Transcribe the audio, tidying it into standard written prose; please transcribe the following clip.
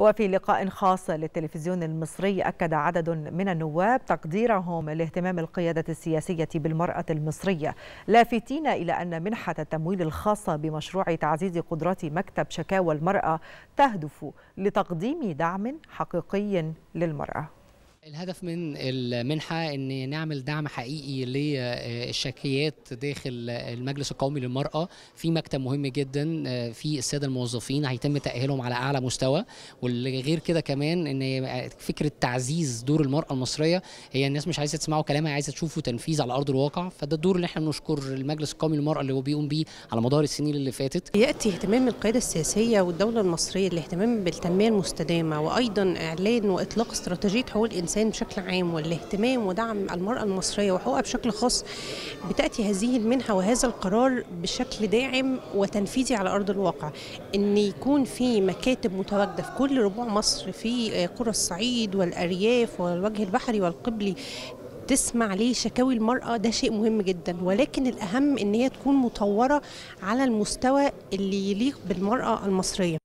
وفي لقاء خاص للتلفزيون المصري أكد عدد من النواب تقديرهم لاهتمام القيادة السياسية بالمرأة المصرية، لافتين إلى أن منحة التمويل الخاصة بمشروع تعزيز قدرات مكتب شكاوى المرأة تهدف لتقديم دعم حقيقي للمرأة. الهدف من المنحة أن نعمل دعم حقيقي للشكايات داخل المجلس القومي للمرأة، في مكتب مهم جدا في السادة الموظفين هيتم تأهيلهم على أعلى مستوى، والغير كده كمان أن فكرة تعزيز دور المرأة المصرية، هي الناس مش عايزة تسمعوا كلامها، عايزة تشوفوا تنفيذ على أرض الواقع، فده الدور اللي احنا بنشكر المجلس القومي للمرأة اللي هو بيقوم بيه على مدار السنين اللي فاتت. يأتي اهتمام القيادة السياسية والدولة المصرية الاهتمام بالتنمية المستدامة، وأيضا إعلان وإطلاق استراتيجية حقوق الإنسان بشكل عام، والاهتمام ودعم المرأة المصرية وحقوقها بشكل خاص، بتأتي هذه المنحة وهذا القرار بشكل داعم وتنفيذي على أرض الواقع، أن يكون في مكاتب متواجدة في كل ربوع مصر، في قرى الصعيد والأرياف والوجه البحري والقبلي تسمع ليه شكاوي المرأة. ده شيء مهم جدا، ولكن الأهم أن هي تكون مطورة على المستوى اللي يليق بالمرأة المصرية.